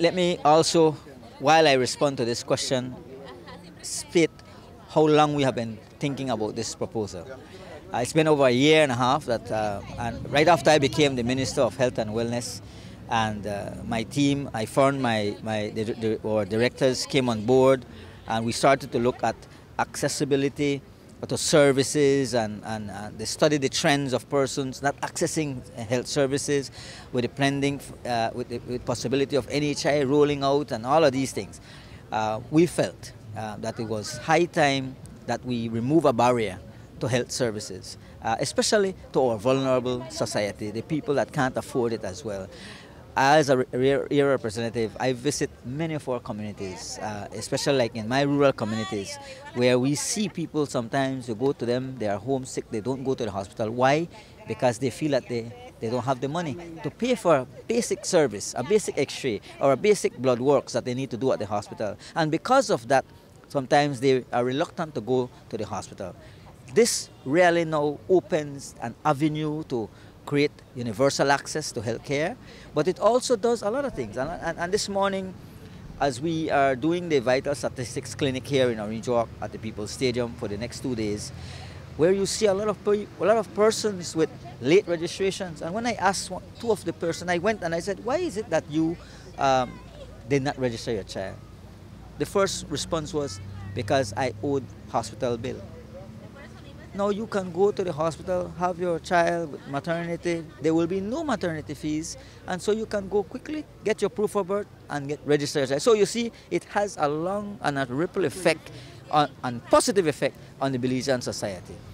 Let me also, while I respond to this question, spit how long we have been thinking about this proposal. It's been over a year and a half, that, and right after I became the Minister of Health and Wellness, and my team, I formed our directors came on board, and we started to look at accessibility to services and they studied the trends of persons not accessing health services with the planning, with the possibility of NHI rolling out and all of these things. We felt that it was high time that we remove a barrier to health services, especially to our vulnerable society, the people that can't afford it as well. As a area representative, I visit many of our communities, especially like in my rural communities, where we see people sometimes, you go to them, they are homesick, they don't go to the hospital. Why? Because they feel that they don't have the money to pay for a basic service, a basic x-ray, or a basic blood works that they need to do at the hospital. And because of that, sometimes they are reluctant to go to the hospital. This really now opens an avenue to create universal access to healthcare, but it also does a lot of things. And this morning, as we are doing the vital statistics clinic here in Orange Walk at the People's Stadium for the next 2 days, where you see a lot of persons with late registrations. And when I asked two of the person, I went and I said, "Why is it that you did not register your child?" The first response was, "Because I owed hospital bill." Now you can go to the hospital, have your child with maternity. There will be no maternity fees. And so you can go quickly, get your proof of birth, and get registered. So you see, it has a long and a ripple effect, a positive effect on the Belizean society.